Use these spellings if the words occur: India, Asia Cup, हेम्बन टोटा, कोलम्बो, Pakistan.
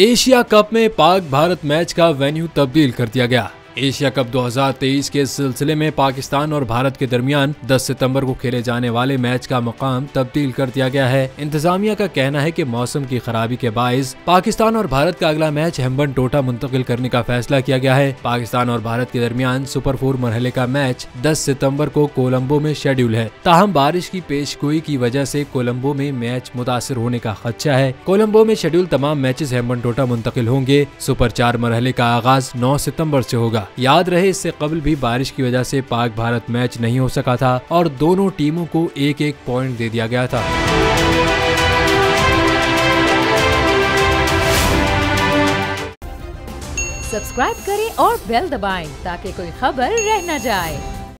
Asia cup में Pak Bharat match का venue तब्दील कर दिया गया। एशिया कप 2023 के सिलसिले में पाकिस्तान और भारत के दरमियान 10 सितंबर को खेले जाने वाले मैच का मुकाम तब्दील कर दिया गया है। इंतजामिया का कहना है कि मौसम की खराबी के बायस पाकिस्तान और भारत का अगला मैच हेम्बन टोटा मुंतकिल करने का फैसला किया गया है। पाकिस्तान और भारत के दरमियान सुपर 4 मरहले का मैच 10 सितम्बर को कोलम्बो में शेड्यूल है। ताहम बारिश की पेशगोई की वजह से कोलम्बो में मैच मुतासर होने का खदशा है। कोलम्बो में शेड्यूल तमाम मैचेस हेम्बन टोटा मुंतकिल होंगे। सुपर 4 मरहले का आगाज 9 सितम्बर से होगा। याद रहे, इससे कबल भी बारिश की वजह से पाक भारत मैच नहीं हो सका था और दोनों टीमों को 1-1 पॉइंट दे दिया गया था। सब्सक्राइब करें और बेल दबाएं ताकि कोई खबर रह न जाए।